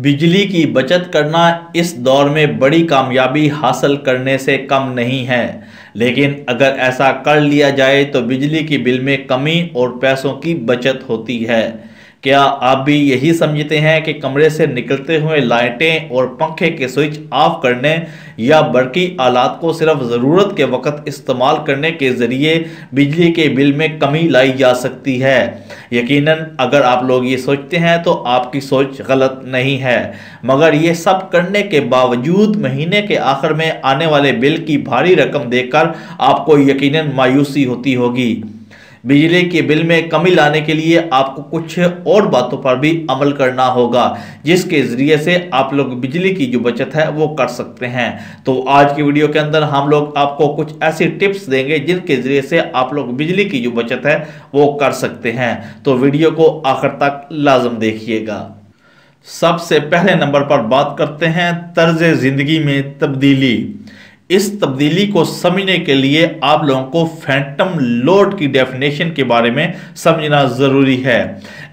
बिजली की बचत करना इस दौर में बड़ी कामयाबी हासिल करने से कम नहीं है, लेकिन अगर ऐसा कर लिया जाए तो बिजली की बिल में कमी और पैसों की बचत होती है। क्या आप भी यही समझते हैं कि कमरे से निकलते हुए लाइटें और पंखे के स्विच ऑफ करने या बरकी आलात को सिर्फ ज़रूरत के वक्त इस्तेमाल करने के ज़रिए बिजली के बिल में कमी लाई जा सकती है? यकीनन अगर आप लोग ये सोचते हैं तो आपकी सोच गलत नहीं है, मगर ये सब करने के बावजूद महीने के आखिर में आने वाले बिल की भारी रकम देखकर आपको यकीनन मायूसी होती होगी। बिजली के बिल में कमी लाने के लिए आपको कुछ और बातों पर भी अमल करना होगा, जिसके ज़रिए से आप लोग बिजली की जो बचत है वो कर सकते हैं। तो आज की वीडियो के अंदर हम लोग आपको कुछ ऐसी टिप्स देंगे जिनके ज़रिए से आप लोग बिजली की जो बचत है वो कर सकते हैं, तो वीडियो को आखिर तक लाजम देखिएगा। सबसे पहले नंबर पर बात करते हैं तर्ज ज़िंदगी में तब्दीली। इस तब्दीली को समझने के लिए आप लोगों को फैंटम लोड की डेफिनेशन के बारे में समझना ज़रूरी है।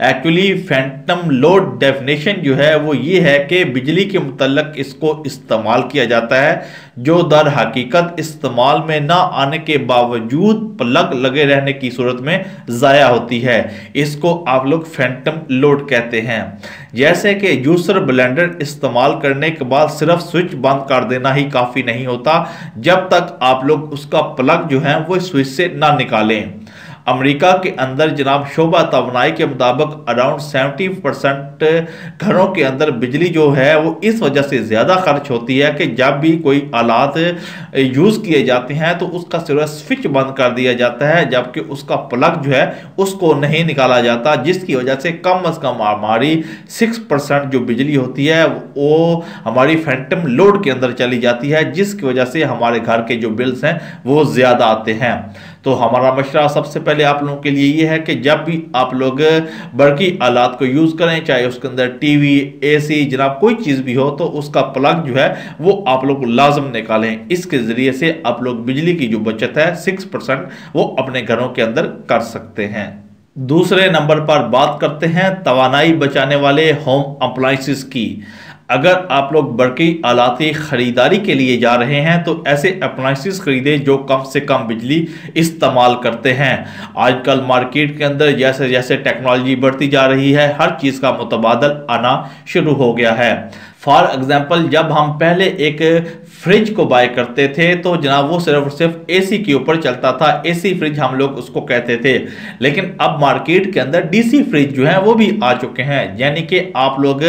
एक्चुअली फैंटम लोड डेफिनेशन जो है वो ये है कि बिजली के मुतल्लक इसको इस्तेमाल किया जाता है जो दर हकीकत इस्तेमाल में ना आने के बावजूद प्लग लगे रहने की सूरत में ज़ाया होती है। इसको आप लोग फैंटम लोड कहते हैं। जैसे कि जूसर ब्लेंडर इस्तेमाल करने के बाद सिर्फ स्विच बंद कर देना ही काफ़ी नहीं होता, जब तक आप लोग उसका प्लग जो है वो स्विच से ना निकालें। अमेरिका के अंदर जनाब शोभा तवनाई के मुताबिक अराउंड 70% घरों के अंदर बिजली जो है वो इस वजह से ज़्यादा खर्च होती है कि जब भी कोई आलात यूज़ किए जाते हैं तो उसका सिर्फ स्विच बंद कर दिया जाता है, जबकि उसका प्लग जो है उसको नहीं निकाला जाता, जिसकी वजह से कम अज़ कम हमारी 6% जो बिजली होती है वो हमारी फैंटम लोड के अंदर चली जाती है, जिसकी वजह से हमारे घर के जो बिल्स हैं वो ज़्यादा आते हैं। तो हमारा मशवरा सबसे पहले आप लोगों के लिए ये है कि जब भी आप लोग बरकी आलात को यूज़ करें, चाहे उसके अंदर टीवी, एसी, जनाब कोई चीज़ भी हो, तो उसका प्लग जो है वो आप लोग लाजम निकालें। इसके ज़रिए से आप लोग बिजली की जो बचत है 6% वो अपने घरों के अंदर कर सकते हैं। दूसरे नंबर पर बात करते हैं तवानाई बचाने वाले होम अप्लाइंसेस की। अगर आप लोग बरकी आलाती ख़रीदारी के लिए जा रहे हैं तो ऐसे अप्लाइंसेस ख़रीदें जो कम से कम बिजली इस्तेमाल करते हैं। आजकल मार्केट के अंदर जैसे जैसे टेक्नोलॉजी बढ़ती जा रही है, हर चीज़ का मुतबादल आना शुरू हो गया है। फॉर एग्ज़ाम्पल, जब हम पहले एक फ्रिज को बाय करते थे तो जनाब वो सिर्फ और सिर्फ एसी के ऊपर चलता था, एसी फ्रिज हम लोग उसको कहते थे। लेकिन अब मार्केट के अंदर डीसी फ्रिज जो है वो भी आ चुके हैं, यानी कि आप लोग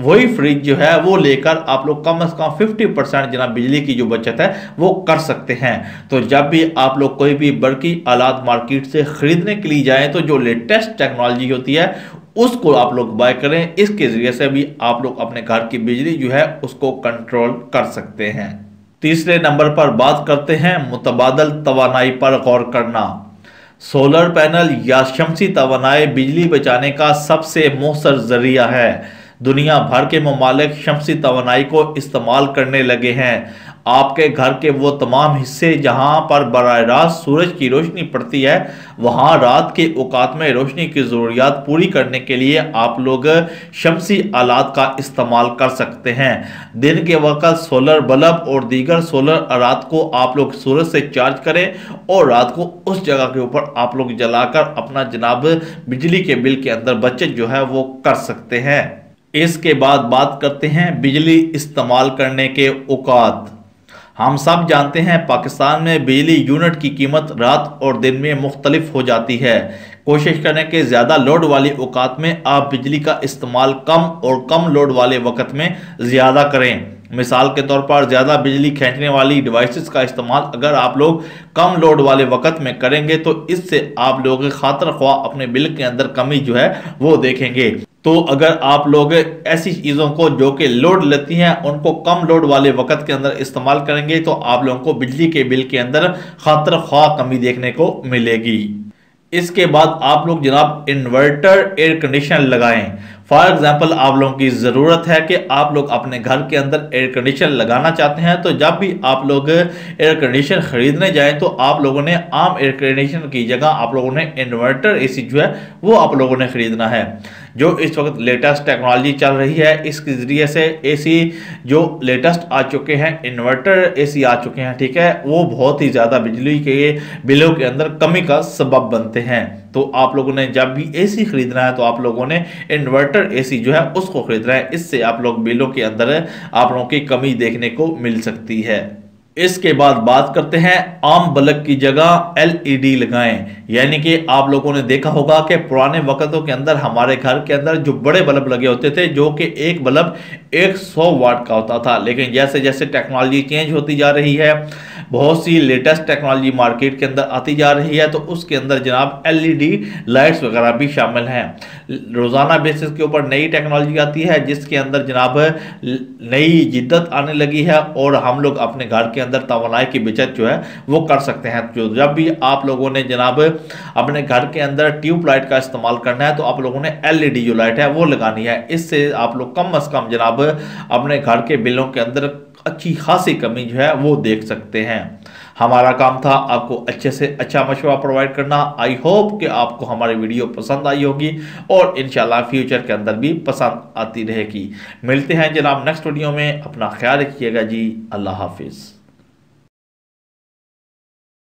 वही फ्रिज जो है वो लेकर आप लोग कम से कम 50% जनाब बिजली की जो बचत है वो कर सकते हैं। तो जब भी आप लोग कोई भी बरकी आलात मार्केट से ख़रीदने के लिए जाएँ तो जो लेटेस्ट टेक्नोलॉजी होती है उसको आप लोग बाय करें। इसके ज़रिए से भी आप लोग अपने घर की बिजली जो है उसको कंट्रोल कर सकते हैं। तीसरे नंबर पर बात करते हैं मुतबादल तवानाई पर गौर करना। सोलर पैनल या शमसी तवानाई बिजली बचाने का सबसे मोहसर ज़रिया है। दुनिया भर के ममालिक शमसी तवानाई को इस्तेमाल करने लगे हैं। आपके घर के वो तमाम हिस्से जहाँ पर बराह रास्त सूरज की रोशनी पड़ती है, वहाँ रात के औकात में रोशनी की ज़रूरियात पूरी करने के लिए आप लोग शमसी आलात का इस्तेमाल कर सकते हैं। दिन के वक़्त सोलर बल्ब और दीगर सोलर आलात को आप लोग सूरज से चार्ज करें और रात को उस जगह के ऊपर आप लोग जलाकर अपना जनाब बिजली के बिल के अंदर बचत जो है वो कर सकते हैं। इसके बाद बात करते हैं बिजली इस्तेमाल करने के औकात। हम सब जानते हैं पाकिस्तान में बिजली यूनिट की कीमत रात और दिन में मुख्तलिफ हो जाती है। कोशिश करें कि ज़्यादा लोड वाले औकात में आप बिजली का इस्तेमाल कम और कम लोड वाले वक्त में ज़्यादा करें। मिसाल के तौर पर ज़्यादा बिजली खींचने वाली डिवाइसेस का इस्तेमाल अगर आप लोग कम लोड वाले वक्त में करेंगे तो इससे आप लोग खातर ख्वाह अपने बिल के अंदर कमी जो है वो देखेंगे। तो अगर आप लोग ऐसी चीज़ों को जो कि लोड लेती हैं उनको कम लोड वाले वक्त के अंदर इस्तेमाल करेंगे तो आप लोगों को बिजली के बिल के अंदर खातर ख्वाह कमी देखने को मिलेगी। इसके बाद आप लोग जनाब इन्वर्टर एयर कंडीशनर लगाएं। फॉर एग्ज़ाम्पल, आप लोगों की ज़रूरत है कि आप लोग अपने घर के अंदर एयर कंडीशनर लगाना चाहते हैं, तो जब भी आप लोग एयर कंडीशनर ख़रीदने जाएं तो आप लोगों ने आम एयर कंडीशनर की जगह आप लोगों ने इन्वर्टर एसी जो है वो आप लोगों ने ख़रीदना है। जो इस वक्त लेटेस्ट टेक्नोलॉजी चल रही है, इसके ज़रिए से एसी जो लेटेस्ट आ चुके हैं, इन्वर्टर एसी आ चुके हैं, ठीक है, वो बहुत ही ज़्यादा बिजली के बिलों के अंदर कमी का सबब बनते हैं। तो आप लोगों ने जब भी एसी खरीदना है तो आप लोगों ने इन्वर्टर एसी जो है उसको खरीदना है, इससे आप लोग बिलों के अंदर आप लोगों की कमी देखने को मिल सकती है। इसके बाद बात करते हैं आम बल्ब की जगह एलईडी लगाएं, यानी कि आप लोगों ने देखा होगा कि पुराने वक्तों के अंदर हमारे घर के अंदर जो बड़े बल्ब लगे होते थे जो कि एक बल्ब 100 वाट का होता था, लेकिन जैसे जैसे टेक्नोलॉजी चेंज होती जा रही है, बहुत सी लेटेस्ट टेक्नोलॉजी मार्केट के अंदर आती जा रही है, तो उसके अंदर जनाब एलईडी लाइट्स वगैरह भी शामिल हैं। रोज़ाना बेसिस के ऊपर नई टेक्नोलॉजी आती है जिसके अंदर जनाब नई जिद्दत आने लगी है और हम लोग अपने घर के अंदर तवानाई की बचत जो है वो कर सकते हैं। जो जब भी आप लोगों ने जनाब अपने घर के अंदर ट्यूब लाइट का इस्तेमाल करना है तो आप लोगों ने एलईडी जो लाइट है वो लगानी है, इससे आप लोग कम अज़ कम जनाब अपने घर के बिलों के अंदर अच्छी खासी कमी जो है वो देख सकते हैं। हमारा काम था आपको अच्छे से अच्छा मशवरा प्रोवाइड करना। आई होप कि आपको हमारी वीडियो पसंद आई होगी और इंशाल्लाह फ्यूचर के अंदर भी पसंद आती रहेगी। मिलते हैं जनाब नेक्स्ट वीडियो में, अपना ख्याल रखिएगा जी, अल्लाह हाफिज़।